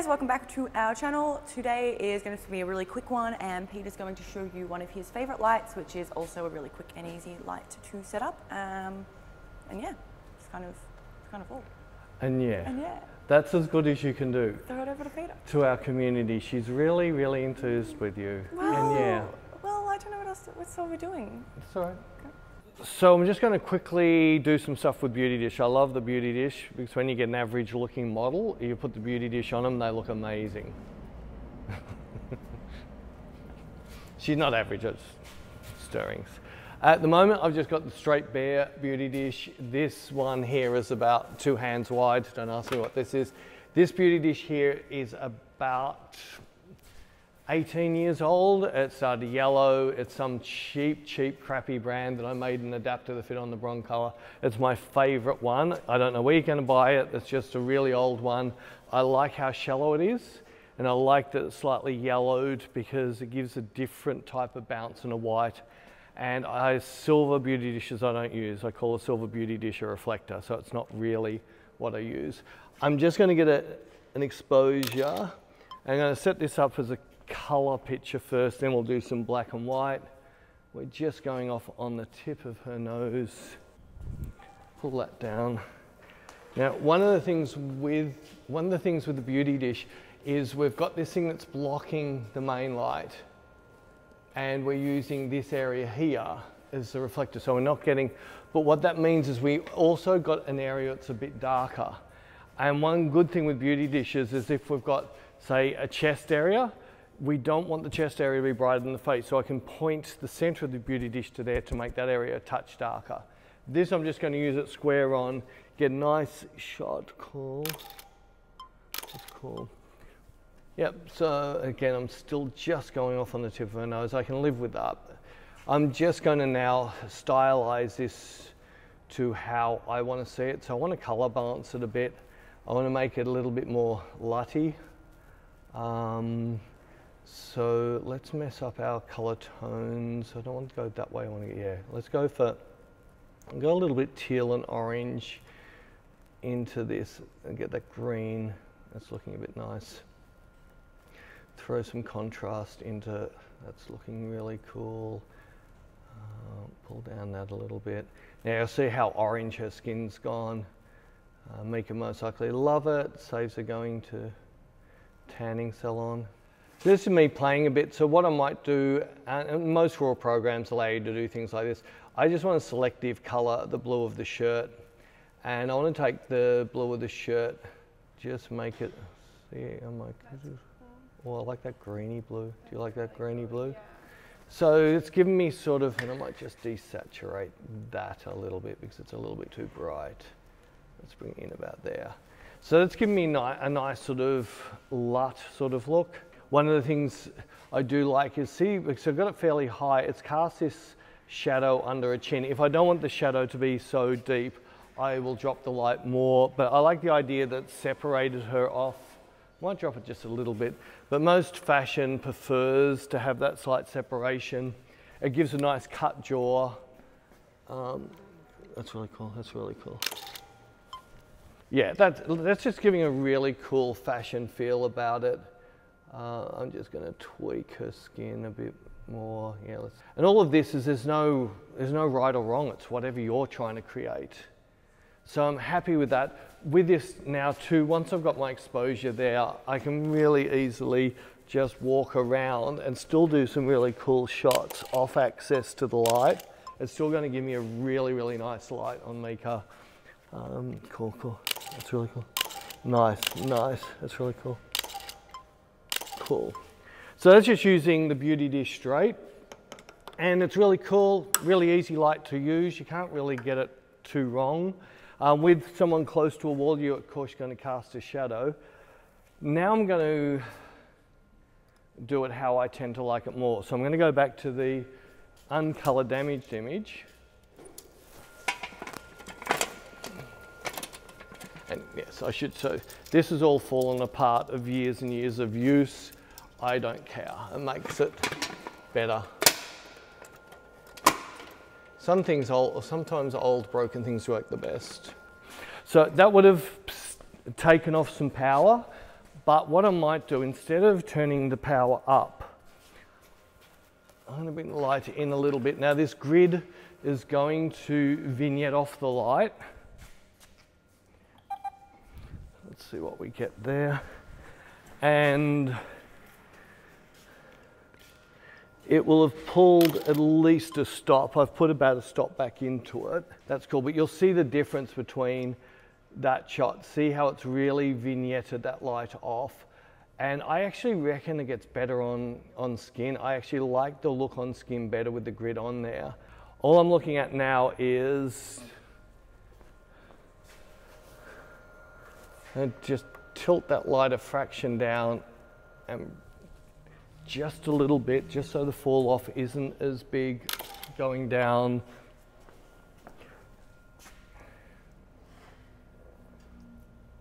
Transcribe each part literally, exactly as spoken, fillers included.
guys, welcome back to our channel. Today is going to be a really quick one, and Peter's going to show you one of his favorite lights, which is also a really quick and easy light to set up. Um, and yeah, it's kind of, it's kind of all. And yeah, and yeah, that's as good as you can do. Throw it over to Peter. To our community, she's really, really enthused with you. Well, and yeah. Well, I don't know what else. What's all we're doing? It's all right. Okay. So I'm just going to quickly do some stuff with Beauty Dish. I love the Beauty Dish because when you get an average looking model, you put the Beauty Dish on them, they look amazing. She's not average, it's stirrings. At the moment, I've just got the straight bare Beauty Dish. This one here is about two hands wide. Don't ask me what this is. This Beauty Dish here is about eighteen years old. It started yellow. It's some cheap, cheap, crappy brand that I made an adapter to fit on the Broncolor. It's my favorite one. I don't know where you're gonna buy it. It's just a really old one. I like how shallow it is, and I like that it's slightly yellowed because it gives a different type of bounce and a white. And I silver Beauty Dishes I don't use. I call a silver Beauty Dish a reflector, so it's not really what I use. I'm just gonna get a, an exposure. I'm gonna set this up as a color picture first, then we'll do some black and white. We're just going off on the tip of her nose. Pull that down. Now, one of the things with one of the things with the Beauty Dish is we've got this thing that's blocking the main light, and we're using this area here as the reflector, so we're not getting, but what that means is we also got an area that's a bit darker. And one good thing with Beauty Dishes is if we've got, say, a chest area, we don't want the chest area to be brighter than the face, so I can point the center of the Beauty Dish to there to make that area a touch darker. This I'm just going to use it square on, get a nice shot, cool, that's cool. Yep, so again, I'm still just going off on the tip of her nose, I can live with that. I'm just going to now stylize this to how I want to see it, so I want to color balance it a bit, I want to make it a little bit more lighty. Um, So let's mess up our color tones. I don't want to go that way. I want to get, yeah, let's go for, go a little bit teal and orange into this and get that green. That's looking a bit nice. Throw some contrast into, that's looking really cool. Uh, pull down that a little bit. Now see how orange her skin's gone. Uh, Meika most likely love it. Saves her going to tanning salon. This is me playing a bit, so what I might do, and most raw programs allow you to do things like this, I just want to selective color the blue of the shirt, and I want to take the blue of the shirt, just make it, see, I'm like, oh, I like that greeny blue. Do you like that greeny blue? So it's giving me sort of, and I might just desaturate that a little bit because it's a little bit too bright. Let's bring it in about there. So that's giving me a nice sort of LUT sort of look. One of the things I do like is, see, because I've got it fairly high, it's cast this shadow under a chin. If I don't want the shadow to be so deep, I will drop the light more, but I like the idea that separated her off. I might drop it just a little bit, but most fashion prefers to have that slight separation. It gives a nice cut jaw. Um, that's really cool, that's really cool. Yeah, that, that's just giving a really cool fashion feel about it. Uh, I'm just going to tweak her skin a bit more. Yeah, let's, and all of this is there's no there's no right or wrong. It's whatever you're trying to create. So I'm happy with that. With this now too, once I've got my exposure there, I can really easily just walk around and still do some really cool shots off access to the light. It's still going to give me a really, really nice light on Meika. Um, cool, cool. That's really cool. Nice, nice. That's really cool. Cool. So that's just using the Beauty Dish straight, and it's really cool, really easy light to use. You can't really get it too wrong. Um, with someone close to a wall, you're of course going to cast a shadow. Now I'm going to do it how I tend to like it more. So I'm going to go back to the uncolor damaged image, and yes, I should. So this has all fallen apart of years and years of use. I don't care, it makes it better. Some things old, or sometimes old broken things work the best. So that would have taken off some power, But what I might do, instead of turning the power up, I'm gonna bring the light in a little bit. Now this grid is going to vignette off the light. Let's see what we get there. And it will have pulled at least a stop. I've put about a stop back into it. That's cool, but you'll see the difference between that shot. See how it's really vignetted that light off? And I actually reckon it gets better on, on skin. I actually like the look on skin better with the grid on there. All I'm looking at now is, and just tilt that light a fraction down and just a little bit, just so the fall off isn't as big going down.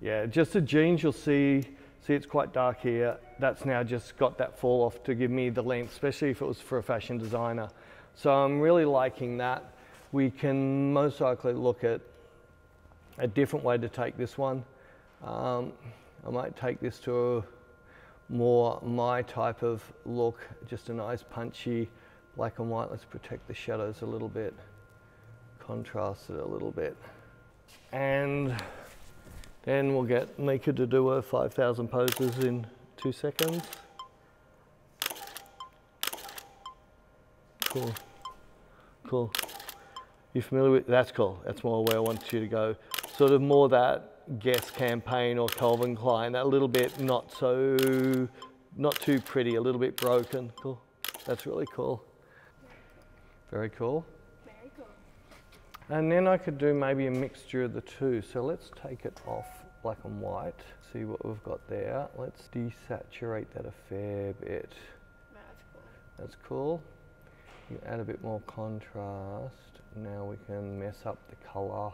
Yeah, just the jeans, you'll see, see it's quite dark here. That's now just got that fall off to give me the length, especially if it was for a fashion designer. So I'm really liking that. We can most likely look at a different way to take this one. Um, I might take this to a more my type of look, just a nice punchy black and white. Let's protect the shadows a little bit, contrast it a little bit. And then we'll get Meika to do her five thousand poses in two seconds. Cool, cool. You familiar with, that's cool. That's more where I want you to go. Sort of more that Guess campaign or Calvin Klein, that little bit not so, not too pretty, a little bit broken. Cool, that's really cool. Very cool. Very cool. And then I could do maybe a mixture of the two. So let's take it off black and white, see what we've got there. Let's desaturate that a fair bit. That's cool. That's cool. You add a bit more contrast. Now we can mess up the color.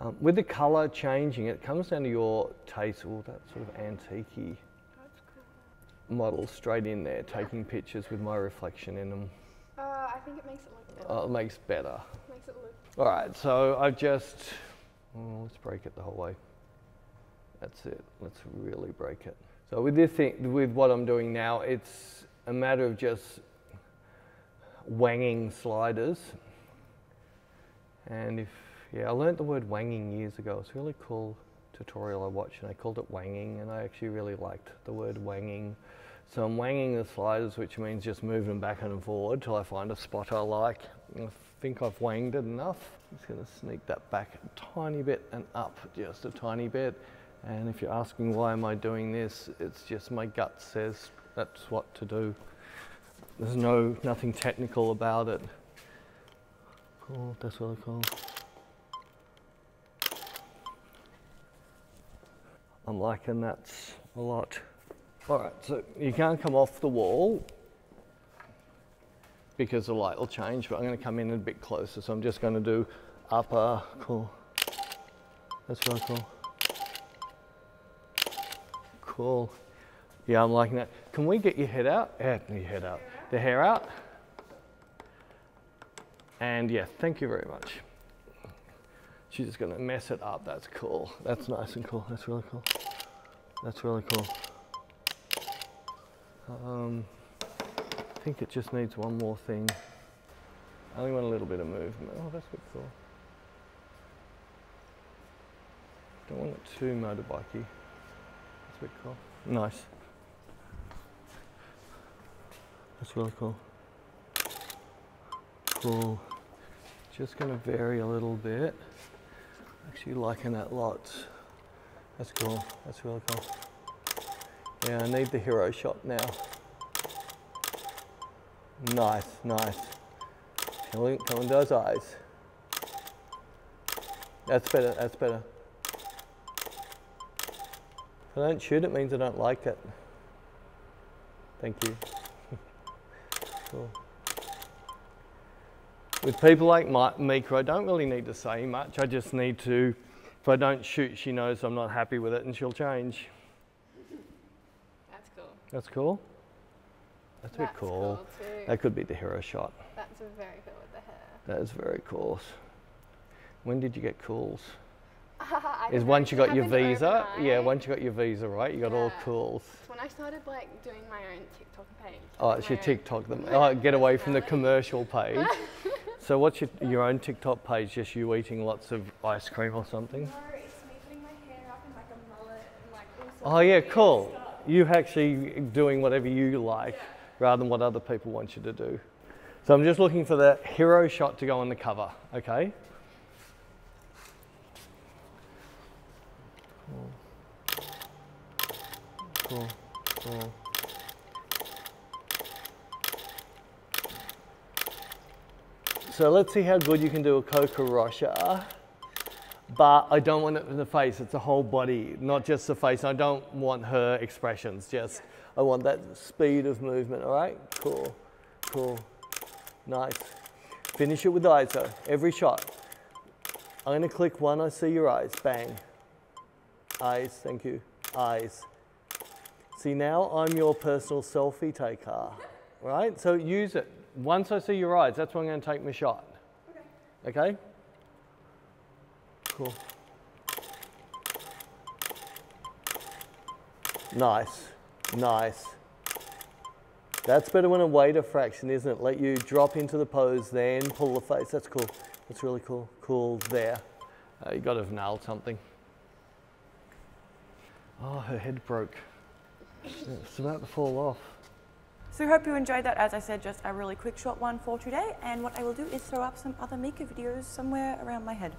Um, with the colour changing, it comes down to your taste. All that sort of antique-y model straight in there, taking pictures with my reflection in them. Uh, I think it makes it look better. Oh, it makes better. It makes it look. All right, so I've just, oh, let's break it the whole way. That's it. Let's really break it. So with this thing, with what I'm doing now, it's a matter of just wanging sliders, and if. Yeah, I learned the word wanging years ago. It's a really cool tutorial I watched, and I called it wanging, and I actually really liked the word wanging. So I'm wanging the sliders, which means just moving them back and forward till I find a spot I like. And I think I've wanged it enough. I'm just gonna sneak that back a tiny bit and up just a tiny bit. And if you're asking why am I doing this, it's just my gut says that's what to do. There's no, nothing technical about it. Cool, that's really cool. I'm liking that a lot. All right, so you can't come off the wall because the light will change, but I'm gonna come in a bit closer. So I'm just gonna do upper, cool. That's really cool. Cool. Yeah, I'm liking that. Can we get your head out? Yeah, your head out. The hair out. And yeah, thank you very much. She's just gonna mess it up. That's cool. That's nice and cool. That's really cool. That's really cool. Um, I think it just needs one more thing. I only want a little bit of movement. Oh, that's pretty cool. Don't want it too motorbikey. That's pretty cool. Nice. That's really cool. Cool. Just gonna vary a little bit. Actually liking that lots. That's cool. That's really cool. Yeah, I need the hero shot now. Nice, nice. Come on those eyes. That's better, that's better. If I don't shoot, it means I don't like it. Thank you. Cool. With people like Meika, I don't really need to say much. I just need to, if I don't shoot, she knows I'm not happy with it and she'll change. That's cool. That's cool? That's, That's a bit cool. cool that could be the hero shot. That's very cool with the hair. That is very cool. When did you get cools? Uh, is once you got your visa, overnight. yeah, once you got your visa, right, you got yeah. all cool. It's when I started like doing my own TikTok page. Oh, it's your TikTok, them. Oh, get away from the commercial page. So what's your, your own TikTok page, just you eating lots of ice cream or something? No, it's me putting my hair up in like a mullet and like all sorts Oh yeah, cool. You actually doing whatever you like yeah. rather than what other people want you to do. So I'm just looking for the hero shot to go on the cover, okay? Cool. Cool. Cool. So let's see how good you can do a Coco Rocha, but I don't want it in the face, it's the whole body, not just the face. I don't want her expressions, just I want that speed of movement, all right? Cool, cool, nice. Finish it with the eyes though, every shot. I'm gonna click one, I see your eyes, bang. Eyes, thank you, eyes. See, now I'm your personal selfie taker, right? So use it. Once I see your eyes, that's when I'm going to take my shot. Okay. Okay? Cool. Nice. Nice. That's better when I wait a fraction, isn't it? Let you drop into the pose, then pull the face. That's cool. That's really cool. Cool there. Uh, you got to have nailed something. Oh, her head broke. It's about to fall off. So hope you enjoyed that. As I said, just a really quick short one for today, and what I will do is throw up some other Meika videos somewhere around my head.